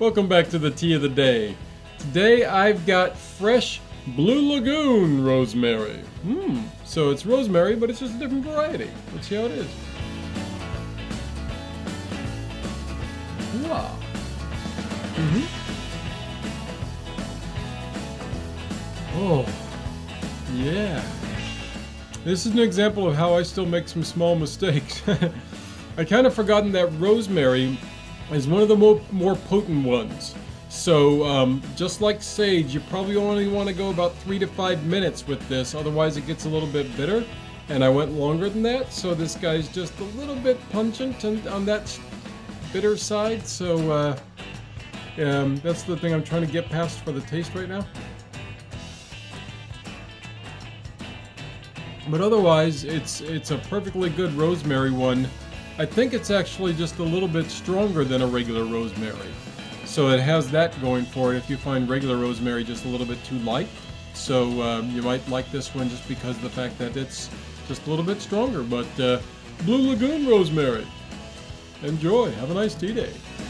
Welcome back to the tea of the day. Today I've got fresh Blue Lagoon rosemary. So it's rosemary, but it's just a different variety. Let's see how it is. Wow. Oh, yeah. This is an example of how I still make some small mistakes. I kind of forgotten that rosemary is one of the more potent ones. So just like sage, you probably only want to go about 3 to 5 minutes with this, otherwise it gets a little bit bitter. And I went longer than that, so this guy's just a little bit pungent and on that bitter side. So that's the thing I'm trying to get past for the taste right now. But otherwise, it's a perfectly good rosemary one. I think it's actually just a little bit stronger than a regular rosemary. So it has that going for it if you find regular rosemary just a little bit too light. So you might like this one just because of the fact that it's just a little bit stronger. But Blue Lagoon rosemary. Enjoy. Have a nice tea day.